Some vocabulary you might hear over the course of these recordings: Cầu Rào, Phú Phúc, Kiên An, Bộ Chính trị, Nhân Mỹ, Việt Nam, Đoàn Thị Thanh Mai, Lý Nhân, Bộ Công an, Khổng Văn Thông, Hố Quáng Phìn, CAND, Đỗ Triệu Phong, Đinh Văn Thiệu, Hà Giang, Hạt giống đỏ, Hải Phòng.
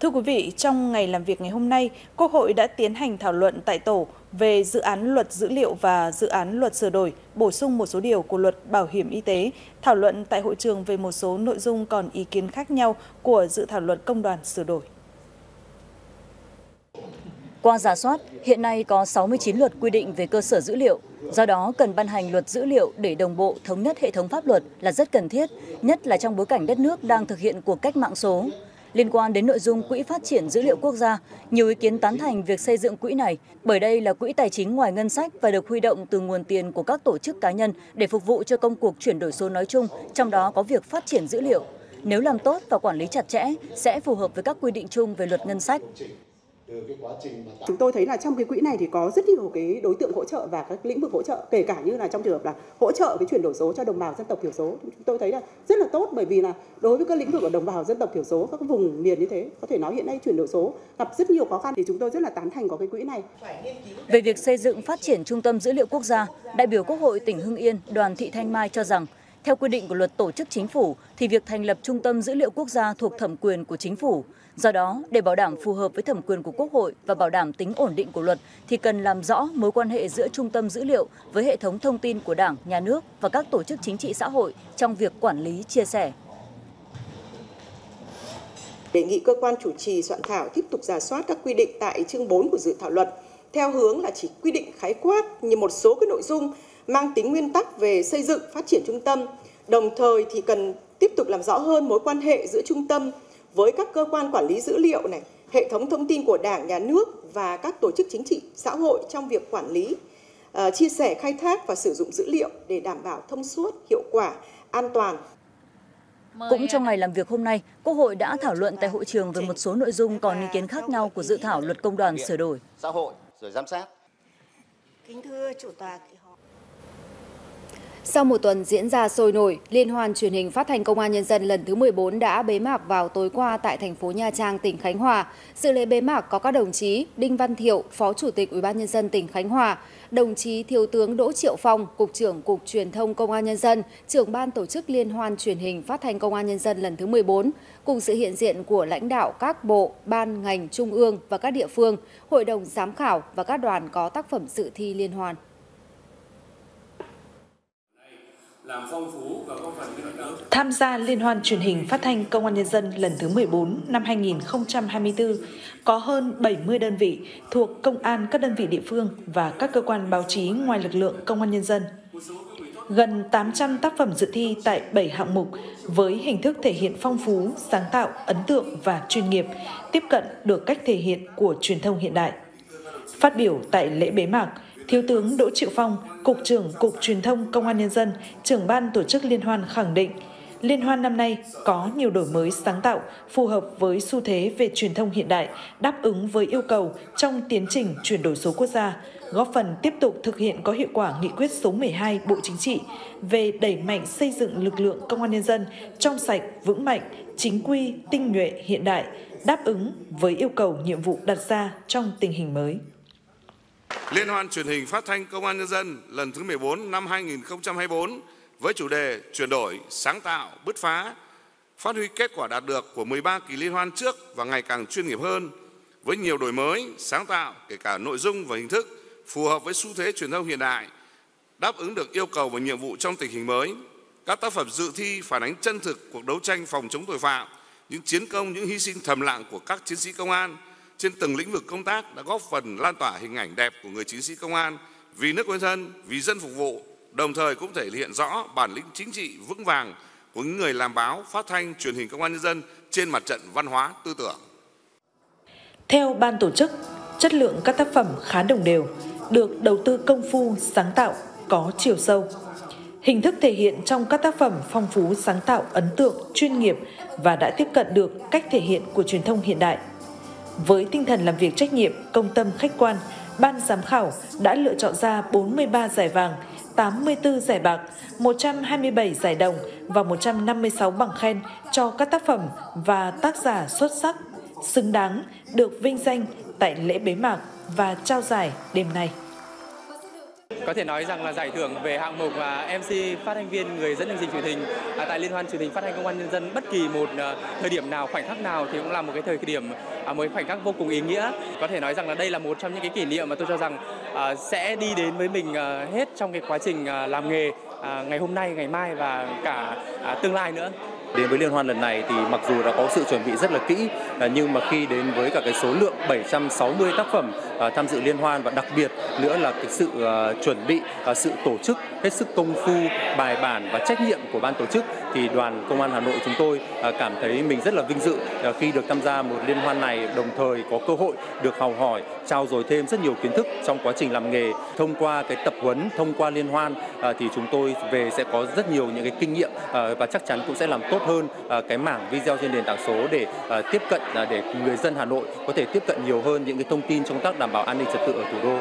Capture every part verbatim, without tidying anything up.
Thưa quý vị, trong ngày làm việc ngày hôm nay, Quốc hội đã tiến hành thảo luận tại tổ về dự án luật dữ liệu và dự án luật sửa đổi, bổ sung một số điều của luật bảo hiểm y tế, thảo luận tại hội trường về một số nội dung còn ý kiến khác nhau của dự thảo luật công đoàn sửa đổi. Qua rà soát, hiện nay có sáu mươi chín luật quy định về cơ sở dữ liệu, do đó cần ban hành luật dữ liệu để đồng bộ thống nhất hệ thống pháp luật là rất cần thiết, nhất là trong bối cảnh đất nước đang thực hiện cuộc cách mạng số. Liên quan đến nội dung Quỹ Phát triển Dữ liệu Quốc gia, nhiều ý kiến tán thành việc xây dựng quỹ này, bởi đây là quỹ tài chính ngoài ngân sách và được huy động từ nguồn tiền của các tổ chức cá nhân để phục vụ cho công cuộc chuyển đổi số nói chung, trong đó có việc phát triển dữ liệu. Nếu làm tốt và quản lý chặt chẽ, sẽ phù hợp với các quy định chung về luật ngân sách. Chúng tôi thấy là trong cái quỹ này thì có rất nhiều cái đối tượng hỗ trợ và các lĩnh vực hỗ trợ, kể cả như là trong trường hợp là hỗ trợ cái chuyển đổi số cho đồng bào dân tộc thiểu số. Chúng tôi thấy là rất là tốt, bởi vì là đối với các lĩnh vực ở đồng bào dân tộc thiểu số, các vùng miền như thế, có thể nói hiện nay chuyển đổi số gặp rất nhiều khó khăn, thì chúng tôi rất là tán thành có cái quỹ này. Về việc xây dựng phát triển trung tâm dữ liệu quốc gia, đại biểu Quốc hội tỉnh Hưng Yên Đoàn Thị Thanh Mai cho rằng, theo quy định của luật tổ chức chính phủ thì việc thành lập trung tâm dữ liệu quốc gia thuộc thẩm quyền của chính phủ. Do đó, để bảo đảm phù hợp với thẩm quyền của Quốc hội và bảo đảm tính ổn định của luật thì cần làm rõ mối quan hệ giữa trung tâm dữ liệu với hệ thống thông tin của Đảng, Nhà nước và các tổ chức chính trị xã hội trong việc quản lý, chia sẻ. Đề nghị cơ quan chủ trì soạn thảo tiếp tục rà soát các quy định tại chương bốn của dự thảo luật theo hướng là chỉ quy định khái quát như một số các nội dung mang tính nguyên tắc về xây dựng phát triển trung tâm, đồng thời thì cần tiếp tục làm rõ hơn mối quan hệ giữa trung tâm với các cơ quan quản lý dữ liệu này, hệ thống thông tin của Đảng, Nhà nước và các tổ chức chính trị xã hội trong việc quản lý, uh, chia sẻ, khai thác và sử dụng dữ liệu để đảm bảo thông suốt, hiệu quả, an toàn. Cũng trong ngày làm việc hôm nay, Quốc hội đã thảo luận tại hội trường về một số nội dung còn ý kiến khác nhau của dự thảo luật công đoàn sửa đổi. Xã hội rồi giám sát. Kính thưa chủ tọa. Sau một tuần diễn ra sôi nổi, Liên hoan truyền hình phát thanh Công an Nhân dân lần thứ mười bốn đã bế mạc vào tối qua tại thành phố Nha Trang, tỉnh Khánh Hòa. Dự lễ bế mạc có các đồng chí Đinh Văn Thiệu, Phó Chủ tịch ủy ban nhân dân tỉnh Khánh Hòa, đồng chí Thiếu tướng Đỗ Triệu Phong, Cục trưởng Cục Truyền thông Công an Nhân dân, trưởng ban tổ chức Liên hoan truyền hình phát thanh Công an Nhân dân lần thứ mười bốn, cùng sự hiện diện của lãnh đạo các bộ, ban, ngành, trung ương và các địa phương, hội đồng giám khảo và các đoàn có tác phẩm dự thi liên hoan. Tham gia Liên hoan truyền hình phát thanh Công an Nhân dân lần thứ mười bốn năm hai nghìn không trăm hai mươi tư, có hơn bảy mươi đơn vị thuộc công an các đơn vị địa phương và các cơ quan báo chí ngoài lực lượng Công an Nhân dân. Gần tám trăm tác phẩm dự thi tại bảy hạng mục với hình thức thể hiện phong phú, sáng tạo, ấn tượng và chuyên nghiệp, tiếp cận được cách thể hiện của truyền thông hiện đại. Phát biểu tại lễ bế mạc, Thiếu tướng Đỗ Triệu Phong, Cục trưởng Cục Truyền thông Công an Nhân dân, trưởng ban tổ chức Liên hoan khẳng định, Liên hoan năm nay có nhiều đổi mới sáng tạo, phù hợp với xu thế về truyền thông hiện đại, đáp ứng với yêu cầu trong tiến trình chuyển đổi số quốc gia, góp phần tiếp tục thực hiện có hiệu quả nghị quyết số mười hai Bộ Chính trị về đẩy mạnh xây dựng lực lượng Công an Nhân dân trong sạch, vững mạnh, chính quy, tinh nhuệ, hiện đại, đáp ứng với yêu cầu nhiệm vụ đặt ra trong tình hình mới. Liên hoan truyền hình phát thanh Công an Nhân dân lần thứ mười bốn năm hai nghìn không trăm hai mươi tư với chủ đề chuyển đổi, sáng tạo, bứt phá, phát huy kết quả đạt được của mười ba kỳ liên hoan trước và ngày càng chuyên nghiệp hơn, với nhiều đổi mới, sáng tạo, kể cả nội dung và hình thức, phù hợp với xu thế truyền thông hiện đại, đáp ứng được yêu cầu và nhiệm vụ trong tình hình mới. Các tác phẩm dự thi phản ánh chân thực cuộc đấu tranh phòng chống tội phạm, những chiến công, những hy sinh thầm lặng của các chiến sĩ công an trên từng lĩnh vực công tác đã góp phần lan tỏa hình ảnh đẹp của người chiến sĩ công an vì nước quên thân, vì dân phục vụ, đồng thời cũng thể hiện rõ bản lĩnh chính trị vững vàng của những người làm báo, phát thanh, truyền hình Công an Nhân dân trên mặt trận văn hóa, tư tưởng. Theo ban tổ chức, chất lượng các tác phẩm khá đồng đều, được đầu tư công phu, sáng tạo, có chiều sâu. Hình thức thể hiện trong các tác phẩm phong phú, sáng tạo, ấn tượng, chuyên nghiệp và đã tiếp cận được cách thể hiện của truyền thông hiện đại. Với tinh thần làm việc trách nhiệm, công tâm khách quan, ban giám khảo đã lựa chọn ra bốn mươi ba giải vàng, tám mươi tư giải bạc, một trăm hai mươi bảy giải đồng và một trăm năm mươi sáu bằng khen cho các tác phẩm và tác giả xuất sắc, xứng đáng được vinh danh tại lễ bế mạc và trao giải đêm nay. Có thể nói rằng là giải thưởng về hạng mục và em xê phát thanh viên người dẫn chương trình truyền hình tại Liên hoan truyền hình phát thanh Công an Nhân dân bất kỳ một thời điểm nào, khoảnh khắc nào thì cũng là một cái thời điểm, một khoảnh khắc vô cùng ý nghĩa. Có thể nói rằng là đây là một trong những cái kỷ niệm mà tôi cho rằng sẽ đi đến với mình hết trong cái quá trình làm nghề ngày hôm nay, ngày mai và cả tương lai nữa. Đến với liên hoan lần này thì mặc dù đã có sự chuẩn bị rất là kỹ, nhưng mà khi đến với cả cái số lượng bảy trăm sáu mươi tác phẩm tham dự liên hoan và đặc biệt nữa là cái sự chuẩn bị, sự tổ chức hết sức công phu, bài bản và trách nhiệm của ban tổ chức thì Đoàn Công an Hà Nội chúng tôi cảm thấy mình rất là vinh dự khi được tham gia một liên hoan này, đồng thời có cơ hội được học hỏi, trao dồi thêm rất nhiều kiến thức trong quá trình làm nghề. Thông qua cái tập huấn, thông qua liên hoan thì chúng tôi về sẽ có rất nhiều những cái kinh nghiệm và chắc chắn cũng sẽ làm tốt hơn cái mảng video trên nền tảng số để tiếp cận, để người dân Hà Nội có thể tiếp cận nhiều hơn những cái thông tin trong tác đảm bảo an ninh trật tự ở thủ đô.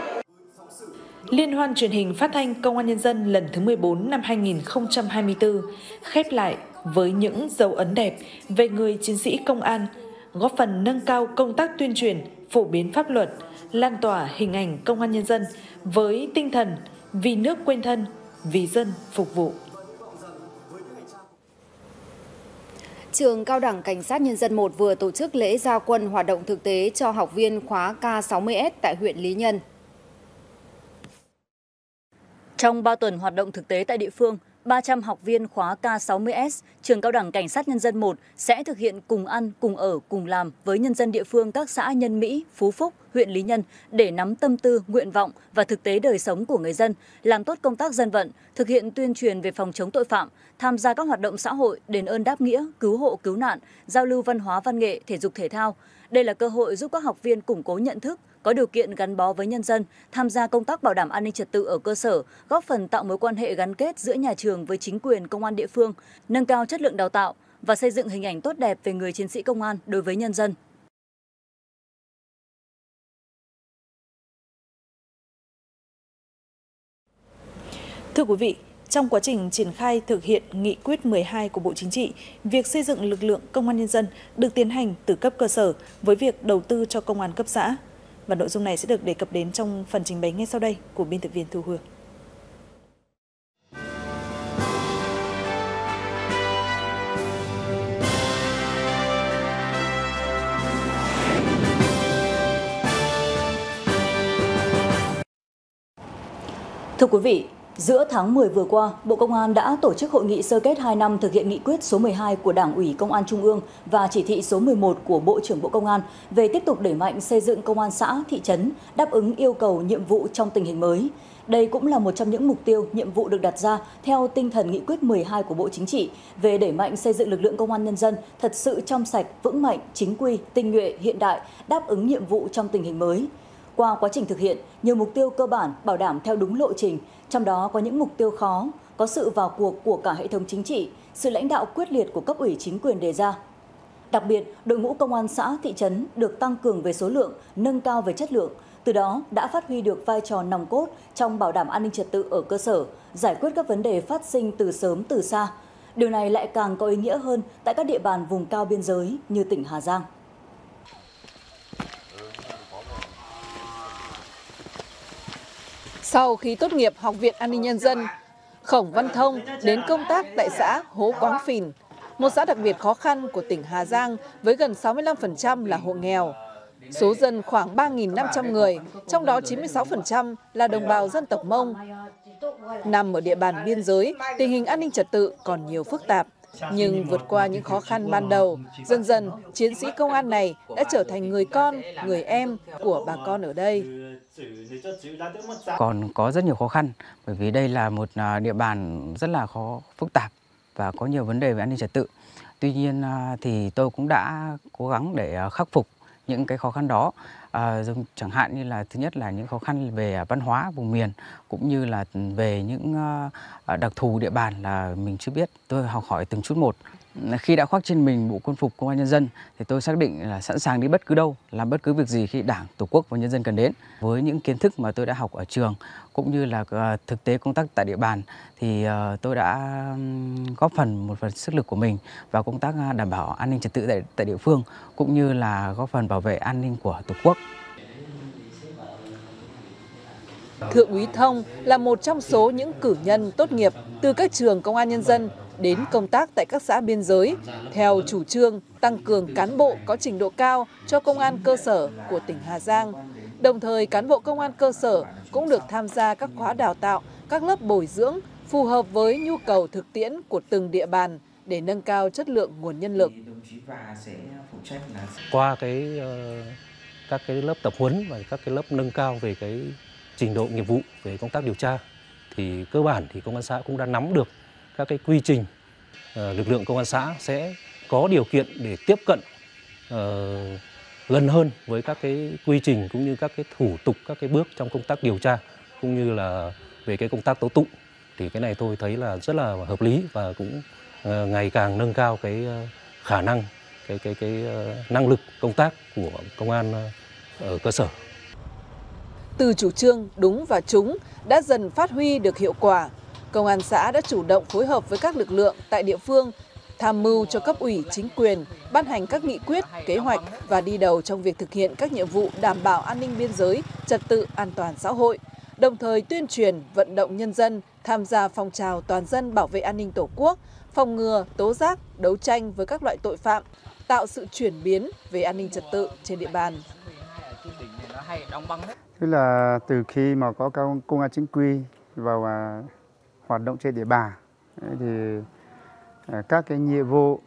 Liên hoan truyền hình phát thanh Công an Nhân dân lần thứ mười bốn năm hai nghìn không trăm hai mươi tư khép lại với những dấu ấn đẹp về người chiến sĩ công an, góp phần nâng cao công tác tuyên truyền, phổ biến pháp luật, lan tỏa hình ảnh Công an Nhân dân với tinh thần vì nước quên thân, vì dân phục vụ. Trường Cao đẳng Cảnh sát Nhân dân một vừa tổ chức lễ ra quân hoạt động thực tế cho học viên khóa K sáu mươi S tại huyện Lý Nhân. Trong ba tuần hoạt động thực tế tại địa phương, ba trăm học viên khóa K sáu mươi S, Trường Cao đẳng Cảnh sát Nhân dân một sẽ thực hiện cùng ăn, cùng ở, cùng làm với nhân dân địa phương các xã Nhân Mỹ, Phú Phúc, huyện Lý Nhân để nắm tâm tư, nguyện vọng và thực tế đời sống của người dân, làm tốt công tác dân vận, thực hiện tuyên truyền về phòng chống tội phạm, tham gia các hoạt động xã hội, đền ơn đáp nghĩa, cứu hộ, cứu nạn, giao lưu văn hóa văn nghệ, thể dục thể thao. Đây là cơ hội giúp các học viên củng cố nhận thức, có điều kiện gắn bó với nhân dân, tham gia công tác bảo đảm an ninh trật tự ở cơ sở, góp phần tạo mối quan hệ gắn kết giữa nhà trường với chính quyền công an địa phương, nâng cao chất lượng đào tạo và xây dựng hình ảnh tốt đẹp về người chiến sĩ công an đối với nhân dân. Thưa quý vị, trong quá trình triển khai thực hiện nghị quyết mười hai của Bộ Chính trị, việc xây dựng lực lượng công an nhân dân được tiến hành từ cấp cơ sở với việc đầu tư cho công an cấp xã. Và nội dung này sẽ được đề cập đến trong phần trình bày ngay sau đây của biên tập viên Thu Hương. Thưa quý vị, giữa tháng mười vừa qua, Bộ Công an đã tổ chức hội nghị sơ kết hai năm thực hiện nghị quyết số mười hai của Đảng ủy Công an Trung ương và chỉ thị số mười một của Bộ trưởng Bộ Công an về tiếp tục đẩy mạnh xây dựng công an xã, thị trấn, đáp ứng yêu cầu nhiệm vụ trong tình hình mới. Đây cũng là một trong những mục tiêu, nhiệm vụ được đặt ra theo tinh thần nghị quyết mười hai của Bộ Chính trị về đẩy mạnh xây dựng lực lượng công an nhân dân thật sự trong sạch, vững mạnh, chính quy, tinh nhuệ, hiện đại, đáp ứng nhiệm vụ trong tình hình mới. Qua quá trình thực hiện, nhiều mục tiêu cơ bản bảo đảm theo đúng lộ trình, trong đó có những mục tiêu khó, có sự vào cuộc của cả hệ thống chính trị, sự lãnh đạo quyết liệt của cấp ủy chính quyền đề ra. Đặc biệt, đội ngũ công an xã, thị trấn được tăng cường về số lượng, nâng cao về chất lượng, từ đó đã phát huy được vai trò nòng cốt trong bảo đảm an ninh trật tự ở cơ sở, giải quyết các vấn đề phát sinh từ sớm từ xa. Điều này lại càng có ý nghĩa hơn tại các địa bàn vùng cao biên giới như tỉnh Hà Giang. Sau khi tốt nghiệp Học viện An ninh Nhân dân, Khổng Văn Thông đến công tác tại xã Hố Quáng Phìn, một xã đặc biệt khó khăn của tỉnh Hà Giang với gần sáu mươi lăm phần trăm là hộ nghèo. Số dân khoảng ba nghìn năm trăm người, trong đó chín mươi sáu phần trăm là đồng bào dân tộc Mông. Nằm ở địa bàn biên giới, tình hình an ninh trật tự còn nhiều phức tạp. Nhưng vượt qua những khó khăn ban đầu, dần dần chiến sĩ công an này đã trở thành người con, người em của bà con ở đây. Còn có rất nhiều khó khăn, bởi vì đây là một địa bàn rất là khó, phức tạp và có nhiều vấn đề về an ninh trật tự. Tuy nhiên thì tôi cũng đã cố gắng để khắc phục những cái khó khăn đó, à, chẳng hạn như là thứ nhất là những khó khăn về văn hóa vùng miền cũng như là về những uh, đặc thù địa bàn là mình chưa biết. Tôi học hỏi từng chút một. Khi đã khoác trên mình bộ quân phục công an nhân dân thì tôi xác định là sẵn sàng đi bất cứ đâu, làm bất cứ việc gì khi Đảng, Tổ quốc và nhân dân cần đến. Với những kiến thức mà tôi đã học ở trường cũng như là uh, thực tế công tác tại địa bàn thì uh, tôi đã góp phần một phần sức lực của mình vào công tác đảm bảo an ninh trật tự tại, tại địa phương cũng như là góp phần bảo vệ an ninh của Tổ quốc. Thượng úy Thông là một trong số những cử nhân tốt nghiệp từ các trường công an nhân dân đến công tác tại các xã biên giới, theo chủ trương tăng cường cán bộ có trình độ cao cho công an cơ sở của tỉnh Hà Giang. Đồng thời, cán bộ công an cơ sở cũng được tham gia các khóa đào tạo, các lớp bồi dưỡng phù hợp với nhu cầu thực tiễn của từng địa bàn để nâng cao chất lượng nguồn nhân lực. Qua cái các cái lớp tập huấn và các cái lớp nâng cao về cái trình độ nghiệp vụ về công tác điều tra thì cơ bản thì công an xã cũng đã nắm được các cái quy trình lực lượng công an xã sẽ có điều kiện để tiếp cận uh, gần hơn với các cái quy trình cũng như các cái thủ tục, các cái bước trong công tác điều tra cũng như là về cái công tác tố tụng. Thì cái này tôi thấy là rất là hợp lý và cũng uh, ngày càng nâng cao cái uh, khả năng, cái cái cái uh, năng lực công tác của công an uh, ở cơ sở. Từ chủ trương đúng và trúng đã dần phát huy được hiệu quả. Công an xã đã chủ động phối hợp với các lực lượng tại địa phương, tham mưu cho cấp ủy, chính quyền, ban hành các nghị quyết, kế hoạch và đi đầu trong việc thực hiện các nhiệm vụ đảm bảo an ninh biên giới, trật tự an toàn xã hội, đồng thời tuyên truyền, vận động nhân dân tham gia phong trào toàn dân bảo vệ an ninh Tổ quốc, phòng ngừa, tố giác, đấu tranh với các loại tội phạm, tạo sự chuyển biến về an ninh trật tự trên địa bàn. Tức là từ khi mà có các công an chính quy vào hoạt động trên địa bàn thì các cái nhiệm vụ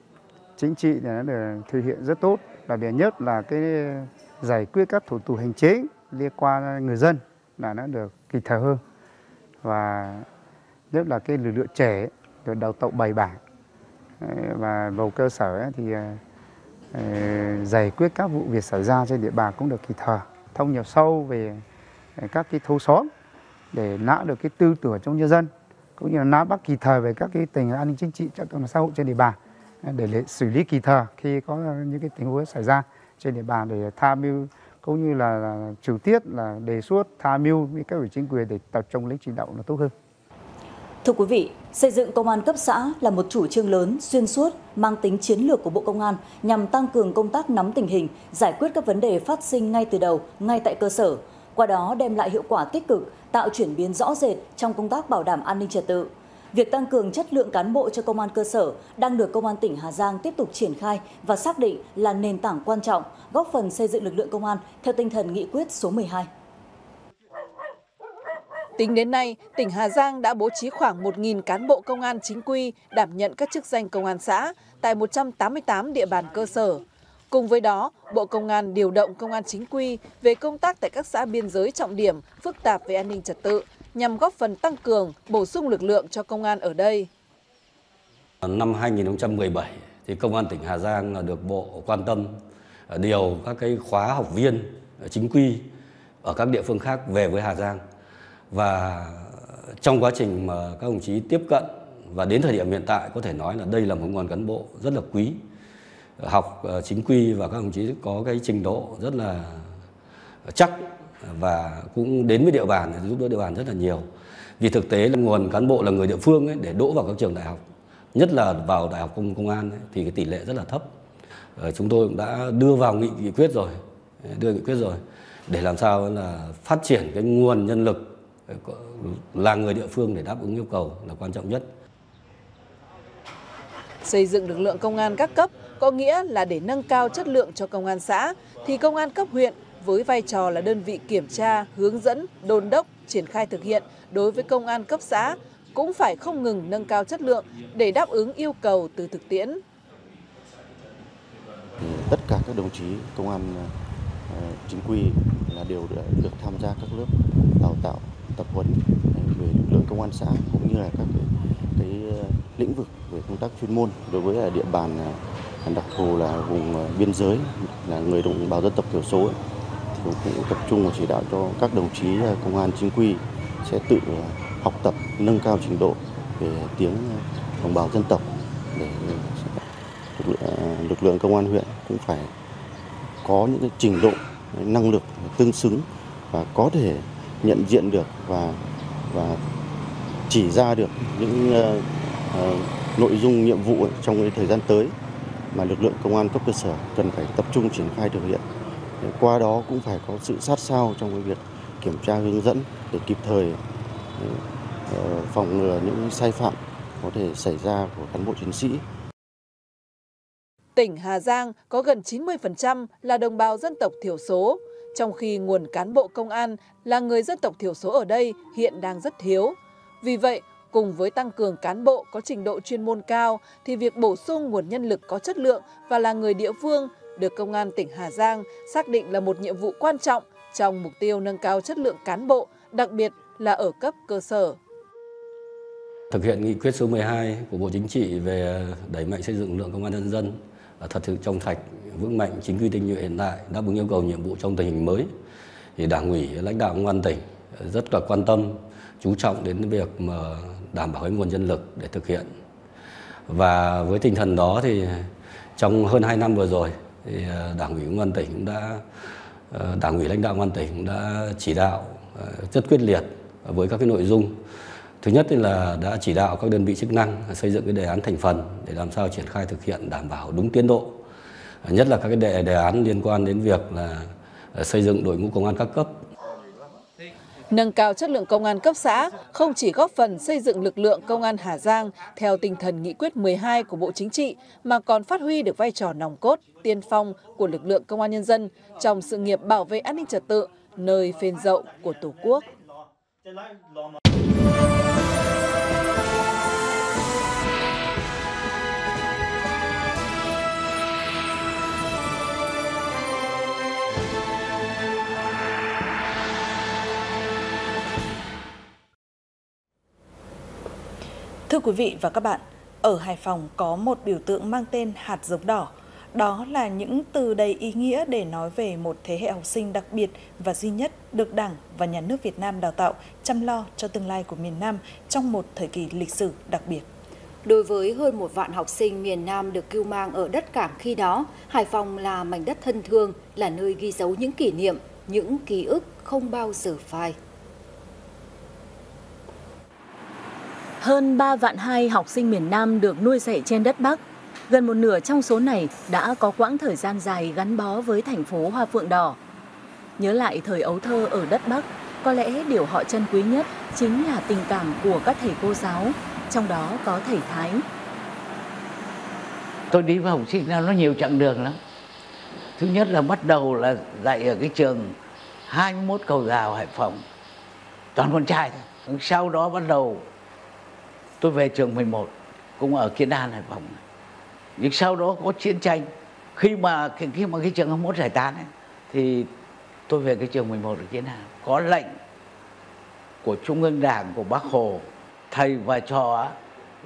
chính trị thì nó được thực hiện rất tốt, đặc biệt nhất là cái giải quyết các thủ tục hành chính liên quan người dân là nó được kịp thời hơn, và nhất là cái lực lượng trẻ được đào tạo bài bản và vào cơ sở thì giải quyết các vụ việc xảy ra trên địa bàn cũng được kịp thời, thông nhập sâu về các cái thôn xóm để nắm được cái tư tưởng trong nhân dân, cũng như là nắm bắt kịp thời về các cái tình an ninh chính trị, trật tự xã hội trên địa bàn để xử lý kịp thời khi có những cái tình huống xảy ra trên địa bàn, để tham mưu cũng như là, là trực tiếp là đề xuất tham mưu với các ủy chính quyền để tập trung lấy chỉ đạo nó tốt hơn. Thưa quý vị, xây dựng công an cấp xã là một chủ trương lớn, xuyên suốt, mang tính chiến lược của Bộ Công an nhằm tăng cường công tác nắm tình hình, giải quyết các vấn đề phát sinh ngay từ đầu, ngay tại cơ sở, qua đó đem lại hiệu quả tích cực, tạo chuyển biến rõ rệt trong công tác bảo đảm an ninh trật tự. Việc tăng cường chất lượng cán bộ cho công an cơ sở đang được Công an tỉnh Hà Giang tiếp tục triển khai và xác định là nền tảng quan trọng, góp phần xây dựng lực lượng công an theo tinh thần nghị quyết số mười hai. Tính đến nay, tỉnh Hà Giang đã bố trí khoảng một nghìn cán bộ công an chính quy đảm nhận các chức danh công an xã tại một trăm tám mươi tám địa bàn cơ sở. Cùng với đó, Bộ Công an điều động công an chính quy về công tác tại các xã biên giới trọng điểm, phức tạp về an ninh trật tự, nhằm góp phần tăng cường, bổ sung lực lượng cho công an ở đây. Năm hai nghìn không trăm mười bảy, thì Công an tỉnh Hà Giang được Bộ quan tâm điều các cái khóa học viên chính quy ở các địa phương khác về với Hà Giang. Và trong quá trình mà các đồng chí tiếp cận và đến thời điểm hiện tại, có thể nói là đây là một nguồn cán bộ rất là quý, học chính quy, và các đồng chí có cái trình độ rất là chắc và cũng đến với địa bàn giúp đỡ địa bàn rất là nhiều. Vì thực tế là nguồn cán bộ là người địa phương ấy, để đỗ vào các trường đại học, nhất là vào đại học công công an ấy, thì cái tỷ lệ rất là thấp. Chúng tôi cũng đã đưa vào nghị, nghị quyết rồi, đưa nghị quyết rồi để làm sao là phát triển cái nguồn nhân lực là người địa phương để đáp ứng yêu cầu là quan trọng nhất. Xây dựng lực lượng công an các cấp có nghĩa là để nâng cao chất lượng cho công an xã, thì công an cấp huyện với vai trò là đơn vị kiểm tra, hướng dẫn, đôn đốc, triển khai thực hiện đối với công an cấp xã cũng phải không ngừng nâng cao chất lượng để đáp ứng yêu cầu từ thực tiễn. Tất cả các đồng chí công an chính quy là đều được tham gia các lớp đào tạo, tập huấn về lực lượng công an xã cũng như là các cái, cái lĩnh vực về công tác chuyên môn đối với địa bàn đặc thù là vùng biên giới, là người đồng bào dân tộc thiểu số, thì cũng tập trung và chỉ đạo cho các đồng chí công an chính quy sẽ tự học tập, nâng cao trình độ về tiếng đồng bào dân tộc để lực lượng công an huyện cũng phải có những cái trình độ, năng lực tương xứng và có thể nhận diện được và và chỉ ra được những uh, uh, nội dung nhiệm vụ trong cái thời gian tới mà lực lượng công an cấp cơ sở cần phải tập trung triển khai thực hiện. Qua đó cũng phải có sự sát sao trong cái việc kiểm tra hướng dẫn để kịp thời phòng ngừa những sai phạm có thể xảy ra của cán bộ chiến sĩ. Tỉnh Hà Giang có gần chín mươi phần trăm là đồng bào dân tộc thiểu số, trong khi nguồn cán bộ công an là người dân tộc thiểu số ở đây hiện đang rất thiếu. Vì vậy, cùng với tăng cường cán bộ có trình độ chuyên môn cao, thì việc bổ sung nguồn nhân lực có chất lượng và là người địa phương được Công an tỉnh Hà Giang xác định là một nhiệm vụ quan trọng trong mục tiêu nâng cao chất lượng cán bộ, đặc biệt là ở cấp cơ sở. Thực hiện nghị quyết số mười hai của Bộ Chính trị về đẩy mạnh xây dựng lực lượng công an nhân dân thật sự trong sạch, vững mạnh, chính quy tinh nhuệ hiện đại, đáp ứng yêu cầu nhiệm vụ trong tình hình mới, thì Đảng ủy, lãnh đạo Công an tỉnh rất là quan tâm, chú trọng đến việc mà đảm bảo nguồn nhân lực để thực hiện. Và với tinh thần đó thì trong hơn hai năm vừa rồi thì Đảng ủy Công an tỉnh cũng đã Đảng ủy lãnh đạo Công an tỉnh cũng đã chỉ đạo rất quyết liệt với các cái nội dung. Thứ nhất là đã chỉ đạo các đơn vị chức năng xây dựng cái đề án thành phần để làm sao triển khai thực hiện đảm bảo đúng tiến độ. Nhất là các cái đề, đề án liên quan đến việc là xây dựng đội ngũ công an các cấp. Nâng cao chất lượng công an cấp xã không chỉ góp phần xây dựng lực lượng công an Hà Giang theo tinh thần nghị quyết mười hai của Bộ Chính trị mà còn phát huy được vai trò nòng cốt, tiên phong của lực lượng công an nhân dân trong sự nghiệp bảo vệ an ninh trật tự nơi phên dậu của Tổ quốc. Thưa quý vị và các bạn, ở Hải Phòng có một biểu tượng mang tên hạt giống đỏ. Đó là những từ đầy ý nghĩa để nói về một thế hệ học sinh đặc biệt và duy nhất được Đảng và Nhà nước Việt Nam đào tạo, chăm lo cho tương lai của miền Nam trong một thời kỳ lịch sử đặc biệt. Đối với hơn một vạn học sinh miền Nam được cưu mang ở đất Cảng khi đó, Hải Phòng là mảnh đất thân thương, là nơi ghi dấu những kỷ niệm, những ký ức không bao giờ phai. Hơn ba vạn hai học sinh miền Nam được nuôi dạy trên đất Bắc. Gần một nửa trong số này đã có quãng thời gian dài gắn bó với thành phố Hoa Phượng Đỏ. Nhớ lại thời ấu thơ ở đất Bắc, có lẽ điều họ trân quý nhất chính là tình cảm của các thầy cô giáo, trong đó có thầy Thái. Tôi đi với học sinh Nam nó nhiều chặng đường lắm. Thứ nhất là bắt đầu là dạy ở cái trường hai mươi mốt Cầu Rào, Hải Phòng. Toàn con trai thôi. Sau đó bắt đầu tôi về trường mười một, cũng ở Kiên An, Hải Phòng. Nhưng sau đó có chiến tranh. Khi mà khi mà cái trường hai mươi mốt giải tán ấy, thì tôi về cái trường mười một ở Kiên An. Có lệnh của Trung ương Đảng, của Bác Hồ, thầy và trò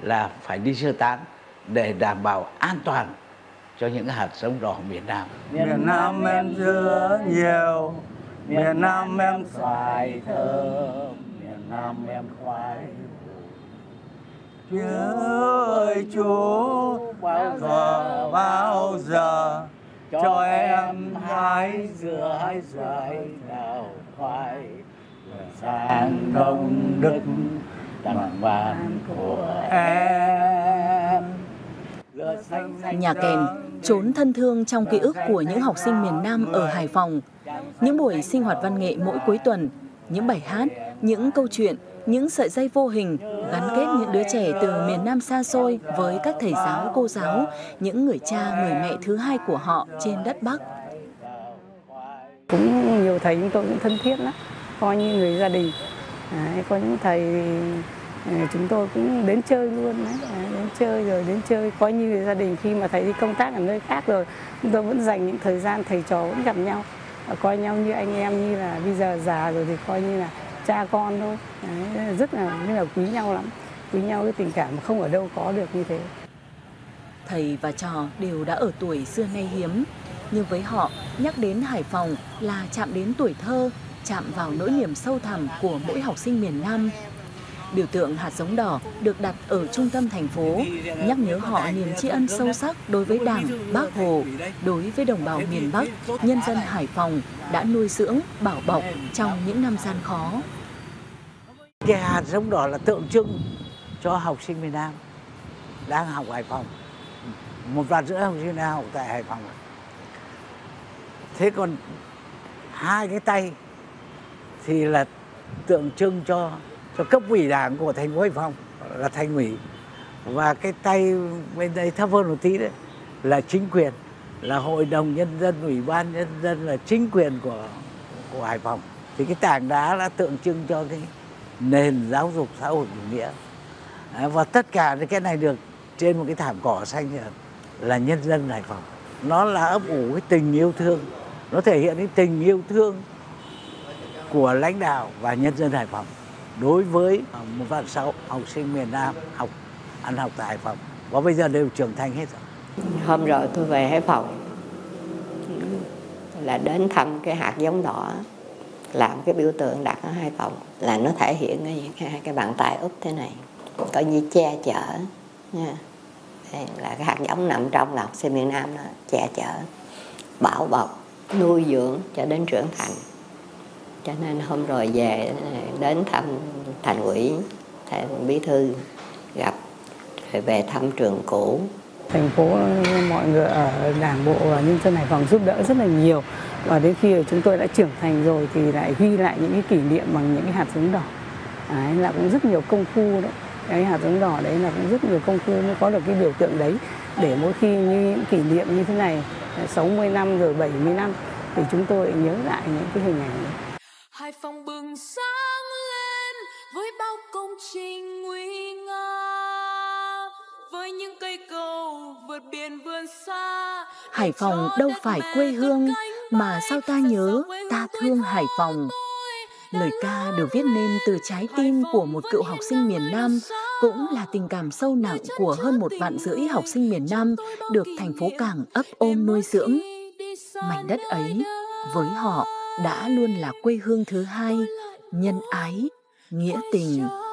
là phải đi sơ tán để đảm bảo an toàn cho những hạt giống đỏ miền Nam. Miền Nam em dứa nhiều, miền Nam em xoài thơm, miền Nam em khoai. Chúa ơi Chúa, bao giờ, bao giờ cho em hái dừa, hái dừa, hái đào khoai. Sang Đông Đức, tặng vàng của em. Nhà kèn, chốn thân thương trong ký ức của những học sinh miền Nam ở Hải Phòng. Những buổi sinh hoạt văn nghệ mỗi cuối tuần, những bài hát, những câu chuyện, những sợi dây vô hình gắn kết những đứa trẻ từ miền Nam xa xôi với các thầy giáo, cô giáo, những người cha, người mẹ thứ hai của họ trên đất Bắc. Cũng nhiều thầy chúng tôi cũng thân thiết lắm, coi như người gia đình. Đấy, có những thầy chúng tôi cũng đến chơi luôn, đấy. đến chơi rồi đến chơi, coi như người gia đình. Khi mà thầy đi công tác ở nơi khác rồi, chúng tôi vẫn dành những thời gian thầy trò vẫn gặp nhau, coi nhau như anh em, như là bây giờ già rồi thì coi như là cha con thôi. Đấy, rất là, rất là quý nhau lắm, quý nhau cái tình cảm mà không ở đâu có được như thế. Thầy và trò đều đã ở tuổi xưa nay hiếm, nhưng với họ nhắc đến Hải Phòng là chạm đến tuổi thơ, chạm vào nỗi niềm sâu thẳm của mỗi học sinh miền Nam. Biểu tượng hạt giống đỏ được đặt ở trung tâm thành phố, nhắc nhớ họ niềm tri ân sâu sắc đối với Đảng, Bác Hồ, đối với đồng bào miền Bắc, nhân dân Hải Phòng đã nuôi dưỡng, bảo bọc trong những năm gian khó. Cái hạt giống đỏ là tượng trưng cho học sinh miền Nam đang học Hải Phòng. Một vạn rưỡi học sinh đang học tại Hải Phòng. Thế còn hai cái tay thì là tượng trưng cho cho cấp ủy đảng của thành phố Hải Phòng là thành ủy, và cái tay bên đây thấp hơn một tí đấy là chính quyền, là hội đồng nhân dân, ủy ban nhân dân, là chính quyền của của Hải Phòng. Thì cái tảng đá đã tượng trưng cho cái nền giáo dục xã hội chủ nghĩa, và tất cả cái này được trên một cái thảm cỏ xanh là nhân dân Hải Phòng. Nó là ấp ủ cái tình yêu thương, nó thể hiện cái tình yêu thương của lãnh đạo và nhân dân Hải Phòng đối với một vạn sáu học sinh miền Nam học ăn học tại Hải Phòng, và bây giờ đều trưởng thành hết rồi. Hôm rồi tôi về Hải Phòng là đến thăm cái hạt giống đỏ, làm cái biểu tượng đặt ở Hải Phòng, là nó thể hiện cái hai cái bàn tay úp thế này, coi như che chở nha. Đây là cái hạt giống nằm trong là học sinh miền Nam đó, che chở, bảo bọc, nuôi dưỡng cho đến trưởng thành. Cho nên hôm rồi về đến thăm thành ủy, thành bí thư gặp, rồi về thăm trường cũ. Thành phố, mọi người ở đảng bộ và nhân dân Hải Phòng giúp đỡ rất là nhiều, và đến khi chúng tôi đã trưởng thành rồi thì lại ghi lại những cái kỷ niệm bằng những cái hạt giống đỏ. Đấy, là cũng rất nhiều công phu đấy. Cái hạt giống đỏ đấy là cũng rất nhiều công phu mới có được cái biểu tượng đấy, để mỗi khi như những kỷ niệm như thế này sáu mươi năm rồi bảy mươi năm thì chúng tôi nhớ lại những cái hình ảnh đấy. Hải Phòng bừng sáng lên với bao công trình nguy nga, với những cây cầu vượt biển vươn xa. Hải Phòng đâu phải quê hương mà sao ta nhớ, ta thương Hải Phòng. Lời ca được viết nên từ trái tim của một cựu học sinh miền Nam, cũng là tình cảm sâu nặng của hơn một vạn rưỡi học sinh miền Nam được thành phố Cảng ấp ôm nuôi dưỡng. Mảnh đất ấy với họ đã luôn là quê hương thứ hai, nhân ái, nghĩa tình.